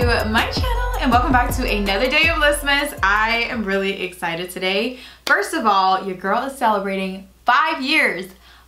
to my channel and welcome back to another day of LYSSMAS. I am really excited today. First of all, your girl is celebrating 5 years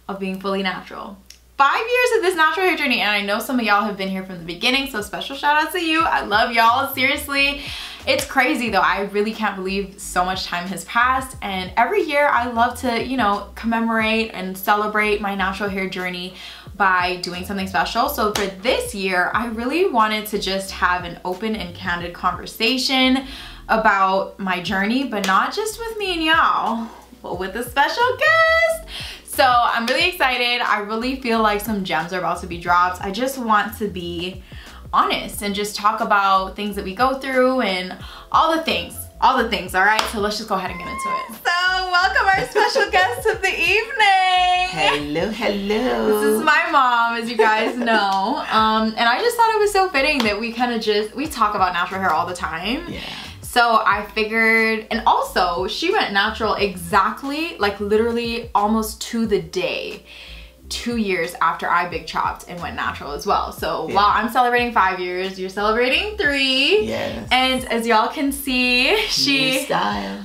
of being fully natural. 5 years of this natural hair journey, and I know some of y'all have been here from the beginning, so special shout out to you. I love y'all, seriously. It's crazy though, I really can't believe so much time has passed, and every year I love to, you know, commemorate and celebrate my natural hair journey by doing something special. So for this year, I really wanted to just have an open and candid conversation about my journey, but not just with me and y'all, but with a special guest. So I'm really excited. I really feel like some gems are about to be dropped. I just want to be honest and just talk about things that we go through and all the things, all right? So let's just go ahead and get into it. So welcome our special guest of the evening. Hello, hello. This is my mom, as you guys know. And I just thought it was so fitting that we kind of just, we talk about natural hair all the time. Yeah. So I figured, and also she went natural exactly, like literally almost to the day, 2 years after I big chopped and went natural as well. So yeah. While I'm celebrating 5 years, you're celebrating 3. Yes. And as y'all can see, she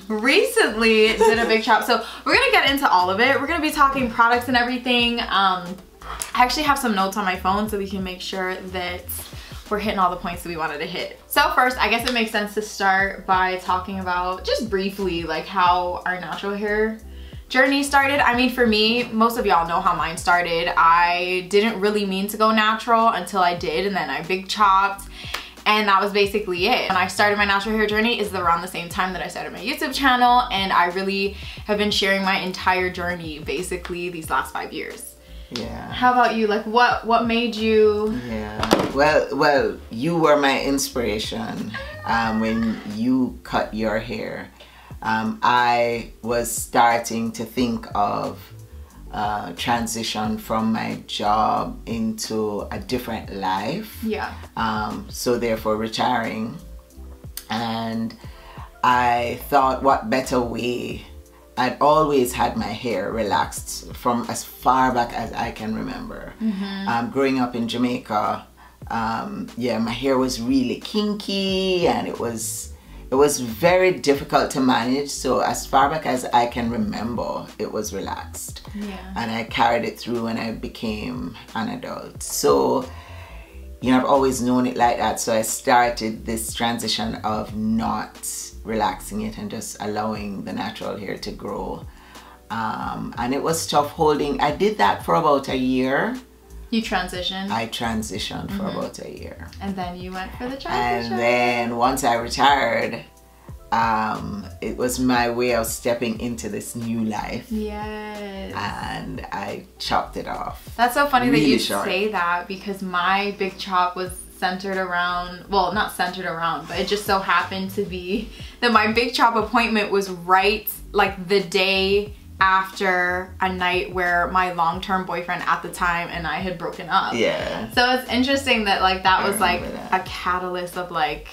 recently did a big chop. So we're gonna get into all of it. We're gonna be talking products and everything. I actually have some notes on my phone so we can make sure that we're hitting all the points that we wanted to hit. So first, I guess it makes sense to start by talking about just briefly like how our natural hair journey started. I mean, for me, most of y'all know how mine started. I didn't really mean to go natural until I did, and then I big chopped, and that was basically it. When I started my natural hair journey is around the same time that I started my YouTube channel, and I really have been sharing my entire journey basically these last 5 years. Yeah. How about you? Like, what made you? Yeah. Well, you were my inspiration when you cut your hair. I was starting to think of transition from my job into a different life. Yeah. So therefore retiring, and I thought, what better way? I'd always had my hair relaxed from as far back as I can remember. Mm-hmm. Growing up in Jamaica, yeah, my hair was really kinky, and it was very difficult to manage. So as far back as I can remember, it was relaxed. Yeah. And I carried it through when I became an adult. So, you know, I've always known it like that. So I started this transition of not relaxing it and just allowing the natural hair to grow. And it was tough holding. I did that for about a year. You transitioned? I transitioned for about a year. And then you went for the transition? And then once I retired, it was my way of stepping into this new life. Yes. And I chopped it off. That's so funny really that you short. Say that, because my big chop was centered around, well, not centered around, but it just so happened to be that my big chop appointment was right like the day after a night where my long-term boyfriend at the time and I had broken up. Yeah. So it's interesting that like that was like a catalyst of like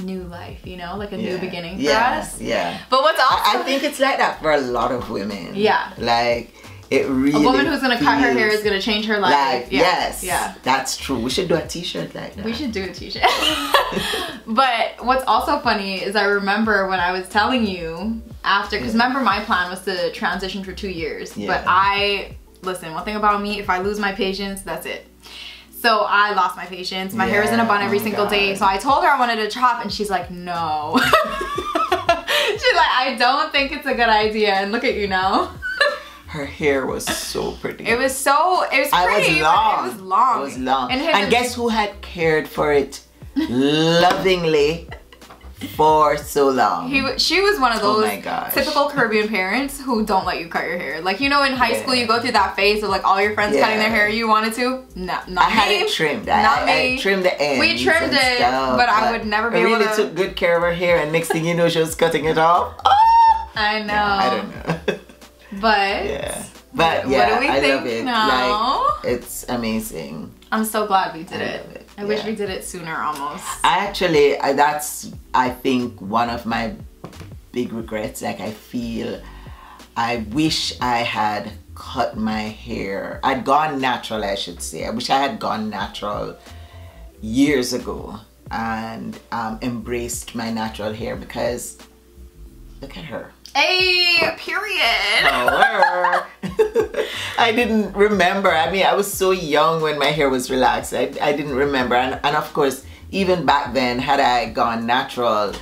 new life, you know, like a new beginning for us. Yeah. But what's awesome, I think it's like that for a lot of women. Yeah. Like it really. A woman who's gonna cut her hair is gonna change her life. Like, yes. Yeah. That's true. We should do a T-shirt like that. We should do a T-shirt. But what's also funny is I remember when I was telling you. After, because remember my plan was to transition for 2 years, but I, listen, one thing about me, if I lose my patience, that's it. So I lost my patience. My hair was in a bun every single day. So I told her I wanted to chop, and she's like, no. She's like, I don't think it's a good idea, and look at you now. Her hair was so pretty. It was pretty. It was long. And guess who had cared for it lovingly? For so long. She was one of those typical Caribbean parents who don't let you cut your hair. Like, you know, in high school you go through that phase of like all your friends cutting their hair. You wanted to? No, not me. I had it trimmed. I trimmed the ends. We trimmed it, but I would never be able to. I really took good care of her hair, and next thing you know, she was cutting it off. Oh! I know. Yeah, I don't know. But. Yeah. But yeah, what do we I think love it. Now? Like, it's amazing. I'm so glad we did it. I wish we did it sooner almost. That's I think one of my big regrets. Like I wish I had cut my hair. I'd gone natural, I should say. I wish I had gone natural years ago. and embraced my natural hair because look at her. Hey, period. However, I didn't remember. I mean, I was so young when my hair was relaxed. I didn't remember. And of course, even back then, had I gone natural,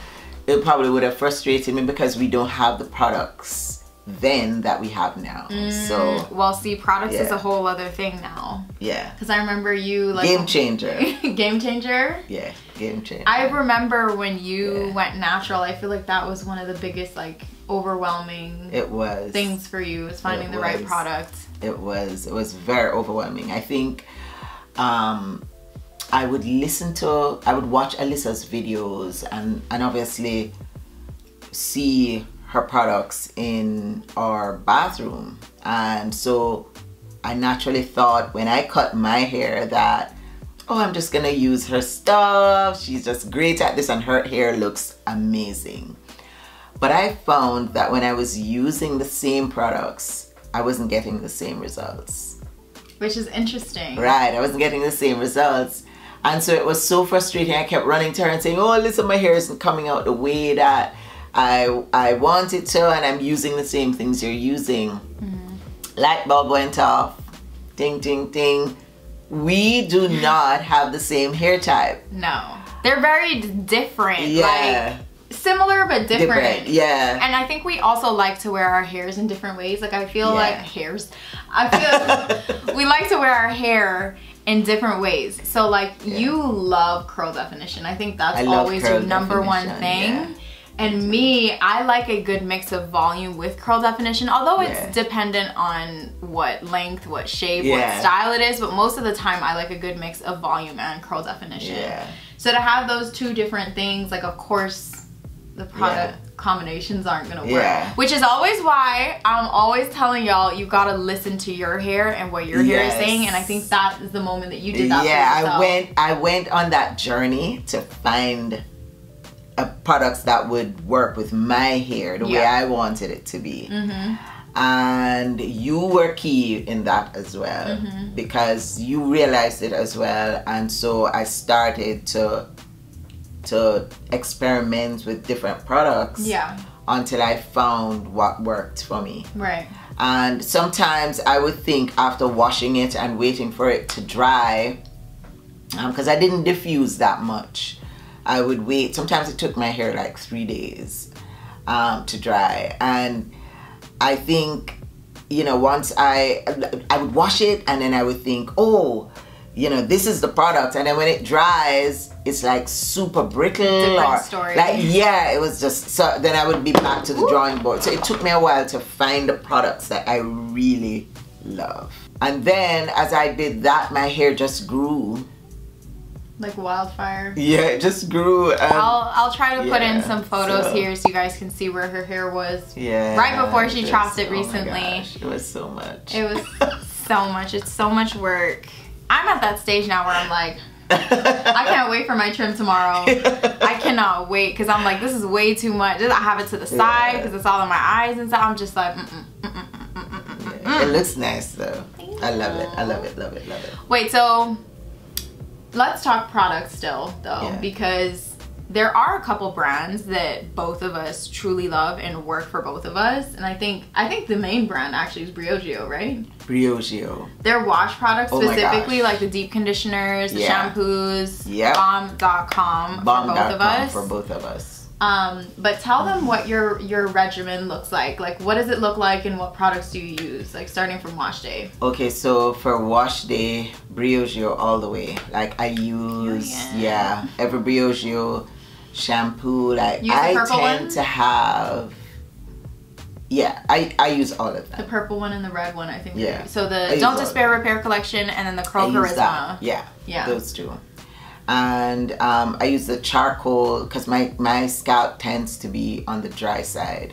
it probably would have frustrated me because we don't have the products then that we have now. So well, see, products is a whole other thing now. Yeah, because I remember you like game changer. Game changer. Yeah, game changer. I remember when you went natural. I feel like that was one of the biggest like overwhelming things for you, is finding the right product. It was very overwhelming. I think I would watch Alyssa's videos and obviously see her products in our bathroom, and so I naturally thought when I cut my hair that, oh, I'm just gonna use her stuff, she's just great at this and her hair looks amazing. But I found that when I was using the same products, I wasn't getting the same results, which is interesting, right? I wasn't getting the same results, and so it was so frustrating. I kept running to her and saying, oh listen, my hair isn't coming out the way that I wanted to, and I'm using the same things you're using. Light bulb went off, ding ding ding. We do not have the same hair type. No, they're very different. Yeah, like similar but different. Yeah, and I think we also like to wear our hairs in different ways. Like I feel like we like to wear our hair in different ways. So like you love curl definition. I think that's always your number one thing. Yeah. And me, I like a good mix of volume with curl definition, although it's dependent on what length, what shape, what style it is, but most of the time I like a good mix of volume and curl definition. Yeah. So to have those two different things, like of course the product combinations aren't gonna work, which is always why I'm always telling y'all you gotta listen to your hair and what your hair is saying. And I think that is the moment that you did that. Yeah, I went on that journey to find products that would work with my hair the way I wanted it to be. And you were key in that as well, because you realized it as well. And so I started to experiment with different products until I found what worked for me. Right. And sometimes I would think after washing it and waiting for it to dry, because I didn't diffuse that much, I would wait. Sometimes it took my hair like 3 days to dry. And I think, you know, once I would wash it and then I would think, oh, you know, this is the product. And then when it dries, it's like super brittle. Different story. Like, yeah, it was just, so then I would be back to the drawing board. So it took me a while to find the products that I really love. And then as I did that, my hair just grew. Like wildfire. Yeah, it just grew. I'll try to put in some photos here so you guys can see where her hair was. Yeah. Right before she chopped it recently. Oh my gosh, it was so much. It was so much. It's so much work. I'm at that stage now where I'm like, I can't wait for my trim tomorrow. I cannot wait, because I'm like, this is way too much. I have it to the side because it's all in my eyes and stuff. I'm just like, It looks nice though. I love it. I love it. Love it. Love it. Wait, so let's talk products still though, because there are a couple brands that both of us truly love and work for both of us. And I think the main brand actually is Briogeo, right? Briogeo. Their wash products, specifically like the deep conditioners, the shampoos, bomb.com for both of us. But tell them what your regimen looks like. Like what does it look like and what products do you use, like starting from wash day? Okay, so for wash day, Briogeo all the way. Like I use every Briogeo shampoo. Like I tend to have I use all of them. The purple one and the red one, I think. Yeah. So the Don't Despair Repair Collection and then the Curl Charisma. Yeah. Yeah. Those two. And I use the charcoal because my scalp tends to be on the dry side.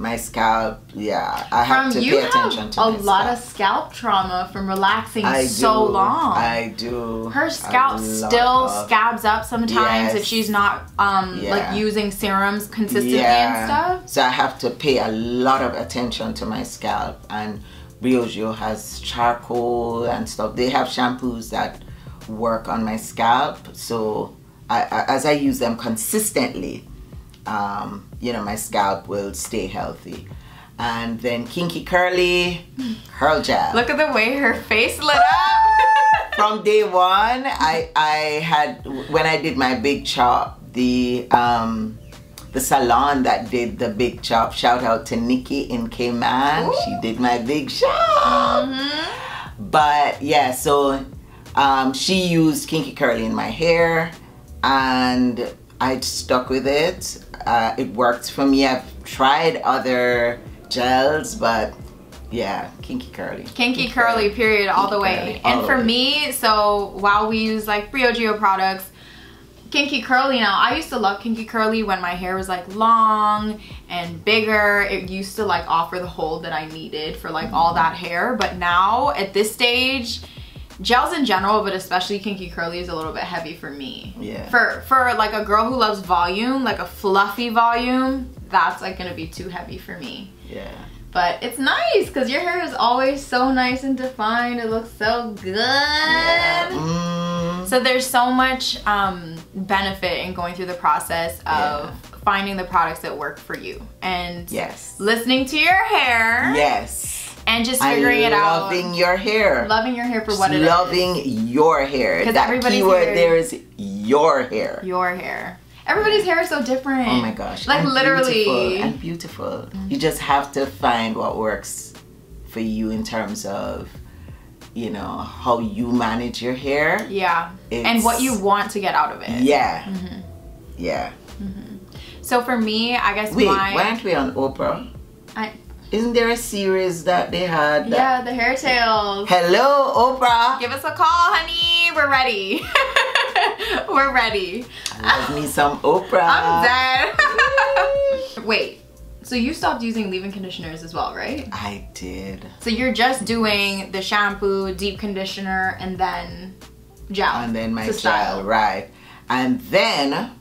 My scalp, I have to pay attention to my scalp. A lot of scalp trauma from relaxing so long. I do. Her scalp still scabs up sometimes if she's not like using serums consistently and stuff. So I have to pay a lot of attention to my scalp, and Briogeo has charcoal and stuff. They have shampoos that work on my scalp, so as I use them consistently, you know, my scalp will stay healthy. And then Kinky Curly, curl gel. Look at the way her face lit up. From day one, I had, when I did my big chop, the salon that did the big chop, shout out to Nikki in Cayman. Ooh. She did my big chop. Mm-hmm. But yeah, so she used Kinky Curly in my hair and I stuck with it. It worked for me. I've tried other gels, but yeah, Kinky Curly. Kinky Curly, period, all the way. And for me, so while we use like Briogeo products, Kinky Curly now, I used to love Kinky Curly when my hair was like long and bigger. It used to like offer the hold that I needed for like all that hair. But now at this stage, gels in general, but especially Kinky Curly, is a little bit heavy for me. Yeah. For like a girl who loves volume, like a fluffy volume, that's like gonna be too heavy for me. Yeah. But it's nice because your hair is always so nice and defined. It looks so good. Yeah. Mm. So there's so much benefit in going through the process of finding the products that work for you and listening to your hair. Yes. And just figuring it out. Loving your hair. Loving your hair for what it is. Loving your hair. Because everybody's keyword there is your hair. Your hair. Everybody's hair is so different. Oh my gosh. Like literally. Beautiful. And beautiful. Mm-hmm. You just have to find what works for you in terms of, you know, how you manage your hair. Yeah. And what you want to get out of it. Yeah. Mm-hmm. Yeah. Mm-hmm. So for me, I guess why aren't we on Oprah? Isn't there a series that they had? Yeah, the hair tales. Hello, Oprah. Give us a call, honey. We're ready. We're ready. Love me some Oprah. I'm dead. Wait, so you stopped using leave-in conditioners as well, right? I did. So you're just doing the shampoo, deep conditioner, and then gel. And then my gel, right. And then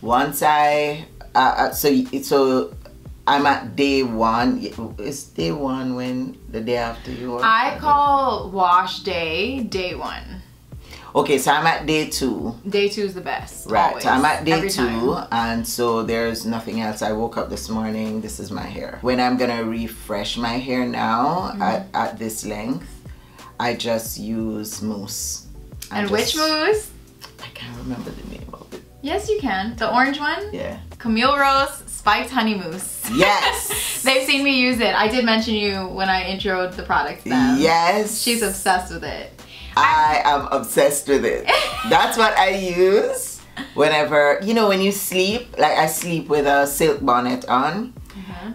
once I, so I'm at day one. It's day one when the day after you are. I call wash day, day one. Okay, so I'm at day two. Day two is the best. Right, always. So I'm at day two, and so there's nothing else. I woke up this morning, this is my hair. When I'm gonna refresh my hair now at this length, I just use mousse. And which mousse? I can't remember the name of it. Yes, you can. The orange one? Yeah. Camille Rose. Spiked honey mousse. Yes. They've seen me use it. I did mention you when I introed the product to them. Yes. She's obsessed with it. I am obsessed with it. That's what I use whenever, you know, when you sleep, like I sleep with a silk bonnet on.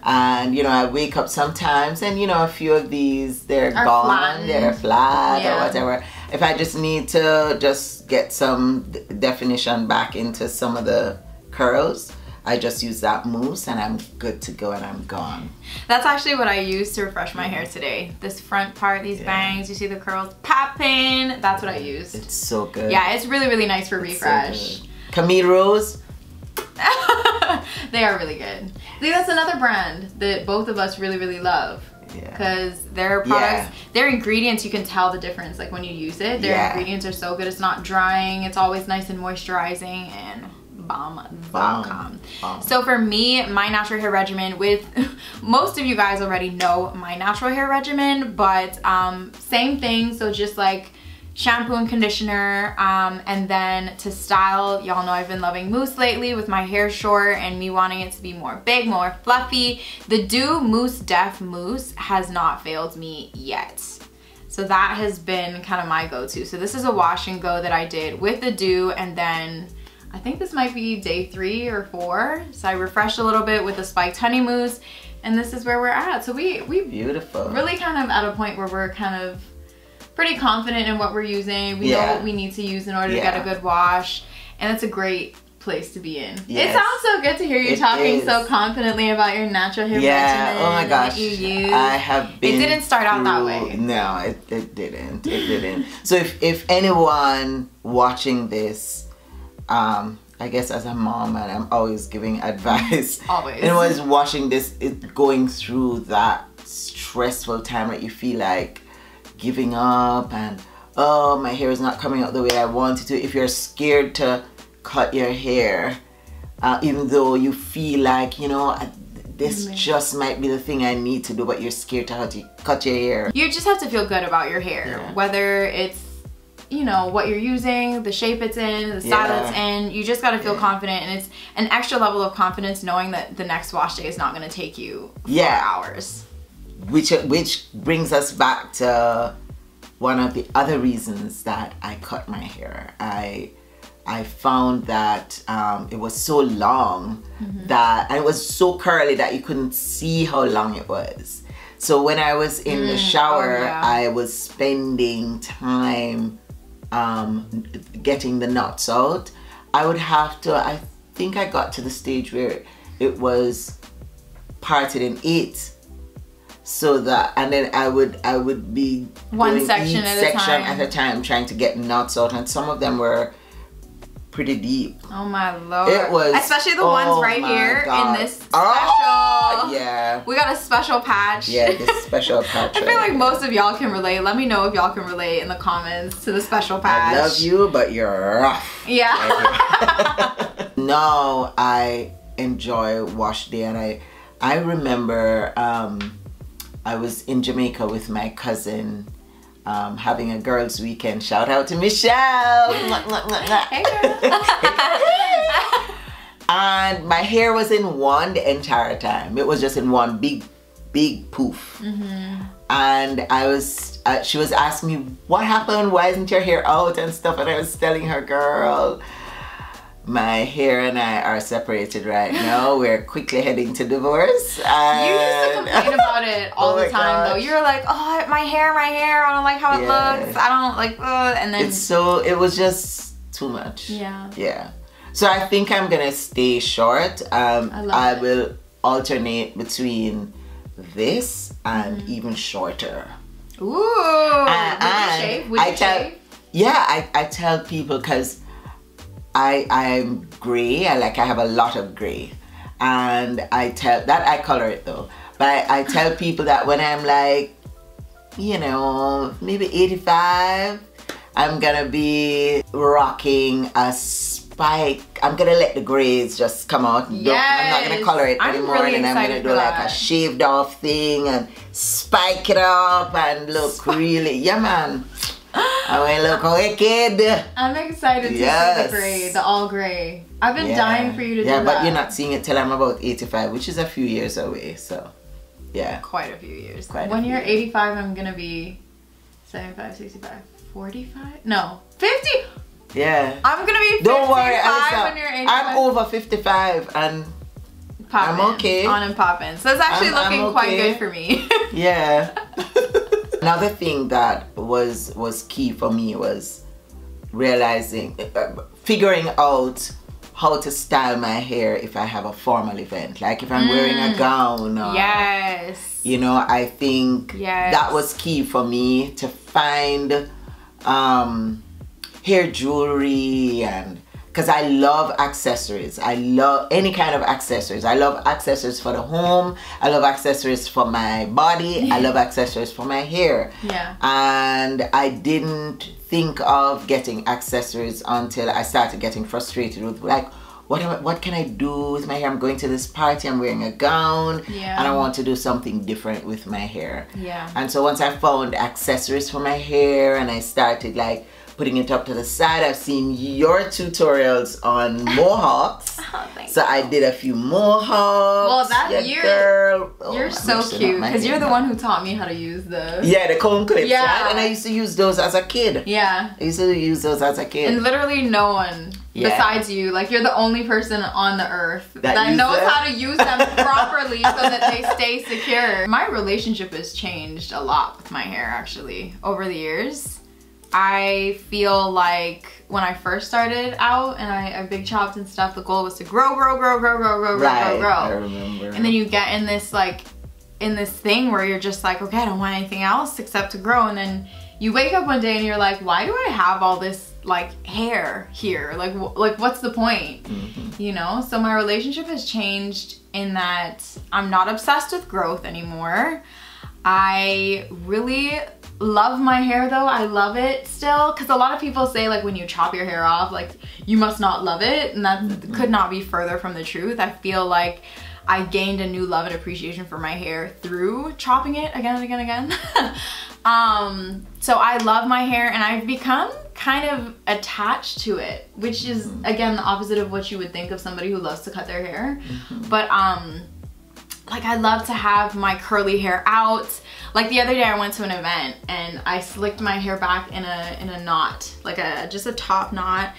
And you know, I wake up sometimes and you know, a few of these, they're gone, they're flat or whatever. If I just need to just get some definition back into some of the curls, I just use that mousse and I'm good to go and I'm gone. That's actually what I use to refresh my hair today. This front part, these bangs, you see the curls popping. That's what I used. It's so good. Yeah, it's really, really nice for refresh. So Camille Rose. They are really good. I think that's another brand that both of us really, really love. Because their products, their ingredients, you can tell the difference. Like when you use it, their ingredients are so good. It's not drying. It's always nice and moisturizing and... Bomb. So for me, my natural hair regimen with most of you guys already know my natural hair regimen, but same thing. So just like shampoo and conditioner, and then to style, y'all know I've been loving mousse lately with my hair short and me wanting it to be more big, more fluffy. The Dew Mousse Def Mousse has not failed me yet. So that has been kind of my go-to. So this is a wash and go that I did with the Dew, and then I think this might be day 3 or 4. So I refreshed a little bit with the spiked honey mousse, and this is where we're at. So we beautiful. Really kind of at a point where we're kind of pretty confident in what we're using. We know what we need to use in order to get a good wash, and it's a great place to be in. Yes. It sounds so good to hear you talking so confidently about your natural hair regimen. Oh my gosh. That you use. I have been. It didn't start out that way. No, it didn't. It didn't. So if anyone watching this, I guess as a mom, and I'm always giving advice. Always. And was watching this, going through that stressful time that you feel like giving up and, oh, my hair is not coming out the way I want it to. If you're scared to cut your hair, even though you feel like, you know, this just might be the thing I need to do, but you're scared to how to cut your hair. You just have to feel good about your hair, whether it's, you know, what you're using, the shape it's in, the style it's in. You just gotta feel confident, and it's an extra level of confidence knowing that the next wash day is not gonna take you 4 hours. Which brings us back to one of the other reasons that I cut my hair. I found that it was so long that, and it was so curly that you couldn't see how long it was. So when I was in the shower, I was spending time getting the knots out. I would have to, I think I got to the stage where it was parted in 8, so that, and then I would be one section at a time trying to get knots out, and some of them were pretty deep. Oh my lord. It was, especially the ones right here in this special. Yeah. We got a special patch. Yeah, this special patch. I feel like most of y'all can relate. Let me know if y'all can relate in the comments to the special patch. I love you, but you're rough. Yeah. Now I enjoy wash day, and I remember I was in Jamaica with my cousin, having a girls' weekend. Shout out to Michelle. Hey girl. And my hair was in one the entire time. It was just in one big poof. And I was, she was asking me, what happened? Why isn't your hair out and stuff? And I was telling her, girl, my hair and I are separated right now. We're quickly heading to divorce. And you used to complain about it all the time, though. You were like, oh, my hair, I don't like how it looks. I don't like, and then... it was just too much. Yeah. Yeah. So I think I'm gonna stay short. I will alternate between this and even shorter. Ooh. Would you shave? Yeah, I tell people, because I'm gray, I have a lot of gray, and I color it though, but I tell people that when I'm like, you know, maybe 85, I'm gonna be rocking a spike. I'm gonna let the grays just come out. I'm not gonna color it anymore, really, and I'm gonna do like a shaved off thing and spike it up and look really, yeah man. I will look wicked. I'm excited to see the gray, the all gray. I've been dying for you to do that. Yeah, but you're not seeing it till I'm about 85, which is a few years away, so yeah. Quite a few years. When you're 85, I'm gonna be 75, 65, 45? No, 50! Yeah. I'm gonna be 55. Don't worry, Alyssa, when you're 85. I'm over 55 and poppin', I'm okay. On and poppin'. So it's actually looking quite good for me. Yeah. Another thing that was key for me was realizing, figuring out how to style my hair if I have a formal event, like if I'm wearing a gown. Or, you know, I think that was key for me to find hair jewelry, and because I love accessories. I love any kind of accessories. I love accessories for the home. I love accessories for my body. I love accessories for my hair. Yeah. And I didn't think of getting accessories until I started getting frustrated with, like, what can I do with my hair? I'm going to this party, I'm wearing a gown, and I want to do something different with my hair. Yeah. And so once I found accessories for my hair, and I started like putting it up to the side. I've seen your tutorials on mohawks. So I did a few mohawks. Well, you're so cute, because you're the one who taught me how to use the... Yeah, the comb clips, right? And I used to use those as a kid. Yeah. I used to use those as a kid. And literally no one besides you, like you're the only person on the earth that knows how to use them properly so that they stay secure. My relationship has changed a lot with my hair, actually, over the years. I feel like when I first started out and I big chopped and stuff, the goal was to grow. I remember. And then you get in this thing where you're just like, okay, I don't want anything else except to grow. And then you wake up one day and you're like, why do I have all this like hair here? Like what's the point? You know? So my relationship has changed in that I'm not obsessed with growth anymore. I really love my hair though. I love it still, because a lot of people say like when you chop your hair off, like you must not love it, and that could not be further from the truth. I feel like I gained a new love and appreciation for my hair through chopping it again and again and again. So I love my hair, and I've become kind of attached to it, which is again the opposite of what you would think of somebody who loves to cut their hair. But like I love to have my curly hair out. Like the other day I went to an event and I slicked my hair back in a knot, like just a top knot.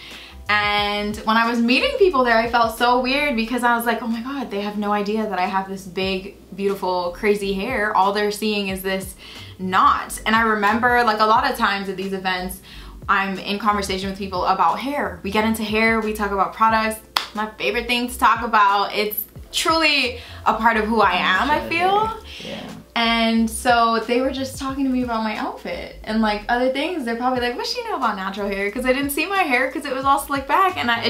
And when I was meeting people there, I felt so weird because I was like, oh my God, they have no idea that I have this big, beautiful, crazy hair. All they're seeing is this knot. And I remember like a lot of times at these events, I'm in conversation with people about hair. We get into hair, we talk about products. My favorite thing to talk about. It's truly a part of who I am, I feel. Yeah. And so they were just talking to me about my outfit and like other things. They're probably like, what's she know about natural hair? Because I didn't see my hair because it was all slicked back. And I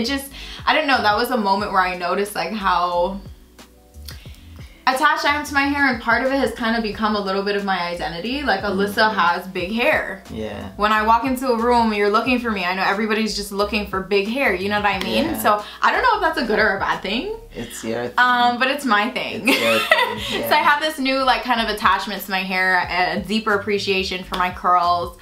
don't know, that was a moment where I noticed like how attached I am to my hair, and part of it has kind of become a little bit of my identity. Like Alyssa has big hair. Yeah. When I walk into a room, you're looking for me. I know everybody's just looking for big hair. You know what I mean? Yeah. So I don't know if that's a good or a bad thing. It's your thing. But it's my thing. It's your thing. Yeah. So I have this new like kind of attachment to my hair, a deeper appreciation for my curls.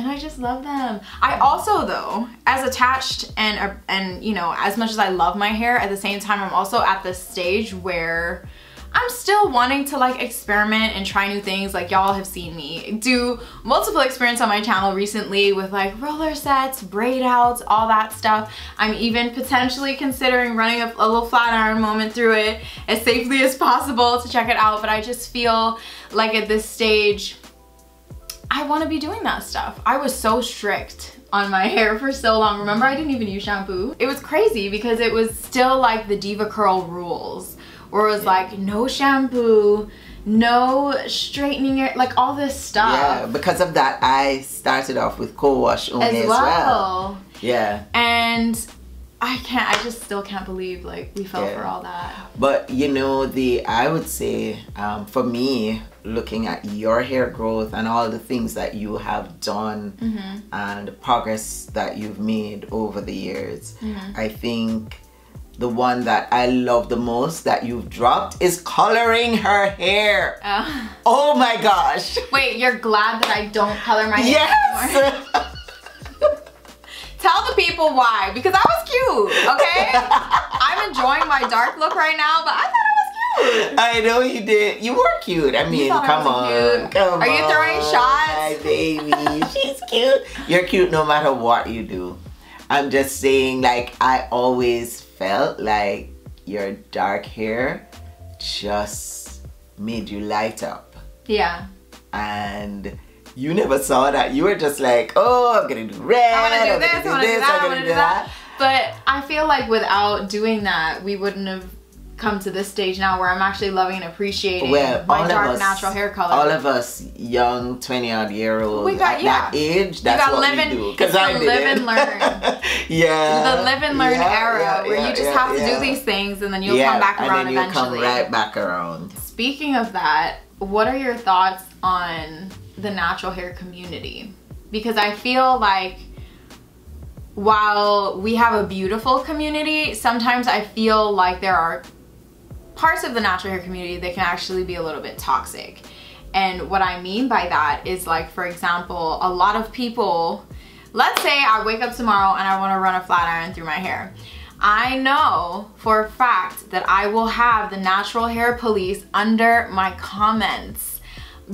And I just love them. I also though, as attached and you know, as much as I love my hair, at the same time I'm also at this stage where I'm still wanting to like experiment and try new things. Like y'all have seen me do multiple experiments on my channel recently with like roller sets, braid outs, all that stuff. I'm even potentially considering running a little flat iron moment through it as safely as possible to check it out. But I just feel like at this stage, I want to be doing that stuff. I was so strict on my hair for so long. Remember, I didn't even use shampoo. It was crazy because it was still like the Diva Curl rules, where it was like no shampoo, no straightening it, like all this stuff. Yeah, because of that, I started off with co-wash only as well. Yeah. And I just still can't believe like we fell for all that. But you know, I would say for me, looking at your hair growth and all the things that you have done and the progress that you've made over the years, I think the one that I love the most that you've dropped is coloring her hair. Oh my gosh. Wait, you're glad that I don't color my hair anymore? Tell the people why, because I was cute, okay? I'm enjoying my dark look right now, but I thought it was I know you did. You were cute. I mean, come on. Are you throwing shots? My baby, she's cute. You're cute no matter what you do. I'm just saying, like, I always felt like your dark hair just made you light up. Yeah. And you never saw that. You were just like, oh, I'm gonna do red. I wanna do this, I wanna do that. But I feel like without doing that, we wouldn't have come to this stage now where I'm actually loving and appreciating my dark natural hair color. All of us young 20-odd-year-olds at that age, that's what we do. Because I did live and learn. Yeah. The live and learn era where you just have to do these things and then you'll come back around eventually. And then you'll come right back around. Speaking of that, what are your thoughts on the natural hair community? Because I feel like while we have a beautiful community, sometimes I feel like there are parts of the natural hair community that can actually be a little bit toxic. And what I mean by that is, like, for example, a lot of people, let's say I wake up tomorrow and I want to run a flat iron through my hair. I know for a fact that I will have the natural hair police under my comments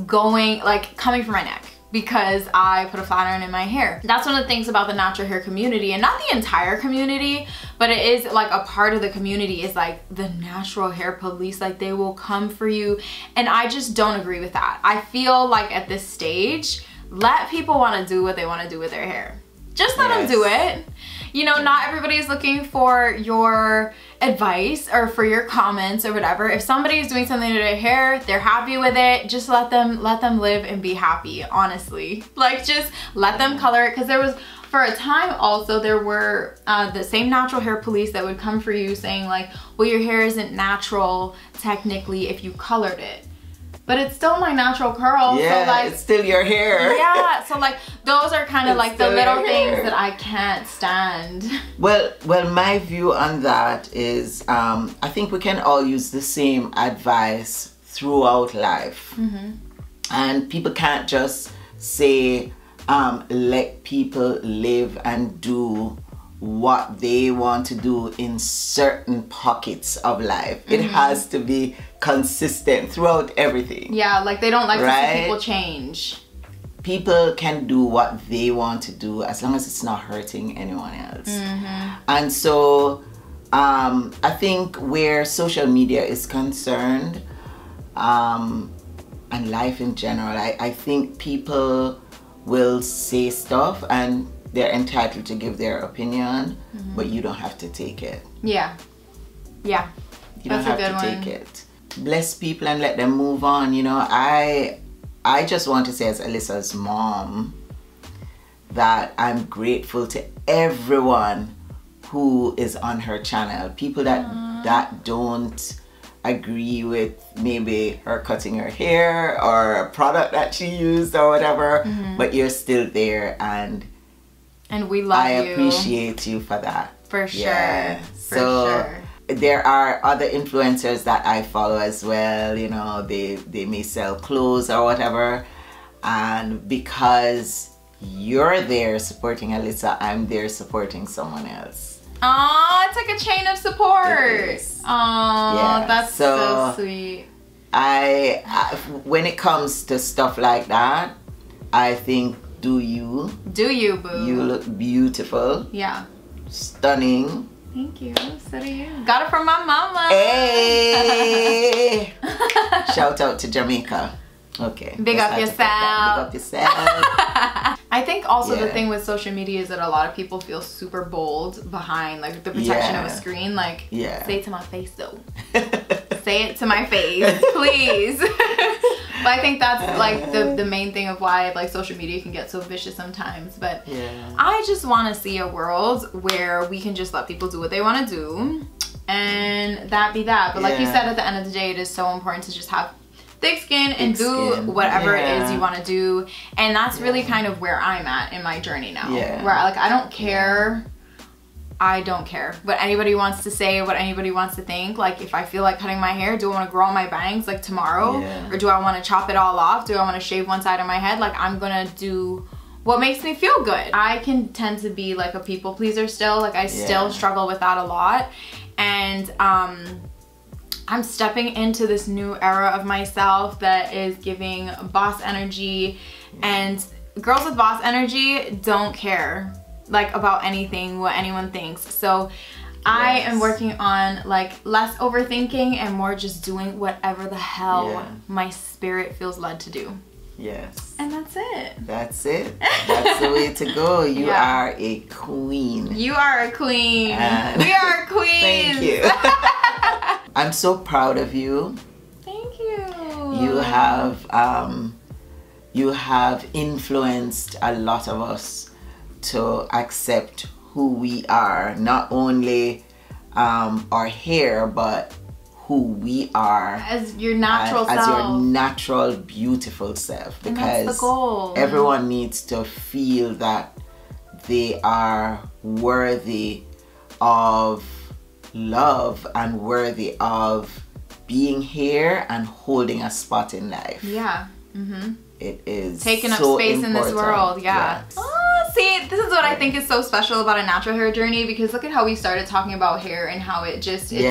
going, like, coming for my neck because I put a flat iron in my hair. That's one of the things about the natural hair community, and not the entire community, but it is like a part of the community is like the natural hair police, like they will come for you. And I just don't agree with that. I feel like at this stage, let people wanna do what they wanna do with their hair. Just let them do it. You know, not everybody's looking for your advice or for your comments or whatever. If somebody's doing something to their hair, they're happy with it, just let them live and be happy, honestly. Like, just let them color it. Cause there was, for a time also, there were the same natural hair police that would come for you saying like, well, your hair isn't natural technically if you colored it. but it's still my natural curl. Yeah, so like, it's still your hair. Yeah, so like those are kind of like the little things that I can't stand. Well, my view on that is I think we can all use the same advice throughout life. Mm-hmm. And people can't just say, let people live and do what they want to do in certain pockets of life. Mm-hmm. It has to be consistent throughout everything. Yeah, like they don't like to see people change. People can do what they want to do as long as it's not hurting anyone else. Mm-hmm. And so I think where social media is concerned, and life in general, I think people will say stuff and they're entitled to give their opinion, mm-hmm. but you don't have to take it. Yeah. Yeah. You don't have to take it. Bless people and let them move on. You know, I just want to say as Alyssa's mom that I'm grateful to everyone who is on her channel. People that don't agree with maybe her cutting her hair or a product that she used or whatever, mm-hmm. but you're still there, and we love you. I appreciate you for that. For sure. Yeah. For sure. There are other influencers that I follow as well, you know, they may sell clothes or whatever, and because you're there supporting Alyssa, I'm there supporting someone else. Oh, it's like a chain of support. Oh, yeah. That's so sweet. I when it comes to stuff like that, I think do you, boo. You look beautiful. Yeah. Stunning. Thank you. So do you. Got it from my mama. Hey. Shout out to Jamaica. Okay. Big up yourself. I think also the thing with social media is that a lot of people feel super bold behind like the protection of a screen. Like, say it to my face though. Say it to my face, please. But I think that's like the main thing of why like social media can get so vicious sometimes. But I just want to see a world where we can just let people do what they want to do, and that be that. But like you said, at the end of the day, it is so important to just have thick skin and do whatever it is you want to do. And that's really kind of where I'm at in my journey now. Yeah. Where like I don't care what anybody wants to say, what anybody wants to think. Like if I feel like cutting my hair, do I want to grow my bangs like tomorrow? Yeah. Or do I want to chop it all off? Do I want to shave one side of my head? Like I'm gonna do what makes me feel good. I can tend to be like a people pleaser still. Like I still struggle with that a lot. And I'm stepping into this new era of myself that is giving boss energy. And girls with boss energy don't care like about anything, what anyone thinks. So I am working on like less overthinking and more just doing whatever the hell my spirit feels led to do. Yes. And that's it. That's it. That's the way to go. You are a queen. You are a queen. And we are queens. Thank you. I'm so proud of you. Thank you. You have influenced a lot of us to accept who we are, not only our hair, but who we are as your natural self, as your natural beautiful self, because that's the goal. Everyone needs to feel that they are worthy of love and worthy of being here and holding a spot in life. Yeah. Mm-hmm. It is taking up space in this world. Yeah. Yes. Oh, see, this is what I think is so special about a natural hair journey, because look at how we started talking about hair and how it just it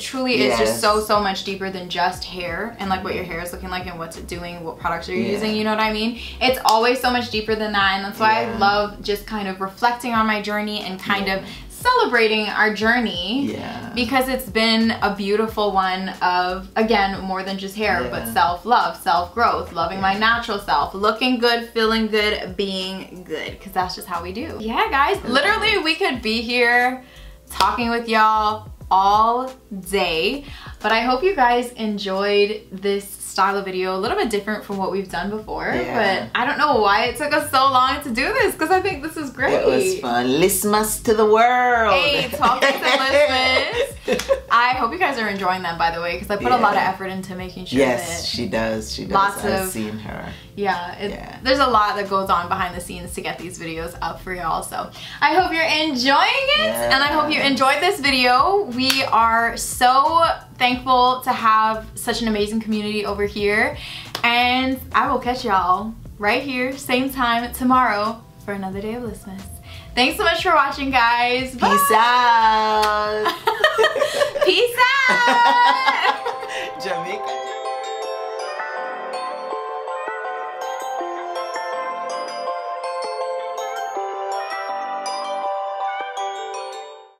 truly is just so much deeper than just hair and like what your hair is looking like and what's it doing, what products you're using, you know what I mean? It's always so much deeper than that, and that's why I love just kind of reflecting on my journey and kind of celebrating our journey, because it's been a beautiful one of, again, more than just hair, but self-love, self-growth, loving my natural self, looking good, feeling good, being good, because that's just how we do. Yeah, guys, literally we could be here talking with y'all all day, but I hope you guys enjoyed this style of video, a little bit different from what we've done before, but I don't know why it took us so long to do this, because I think this is great. It was fun. LYSSMAS to the world. Hey, talk to LYSSMAS. I hope you guys are enjoying them, by the way, because I put a lot of effort into making sure that she does. She does. Lots I've seen her. Yeah, there's a lot that goes on behind the scenes to get these videos up for y'all. So I hope you're enjoying it, and I hope you enjoyed this video. We are so thankful to have such an amazing community over here, and I will catch y'all right here, same time tomorrow, for another day of LYSSMAS. Thanks so much for watching, guys. Bye. Peace out. Peace out. Jamaica.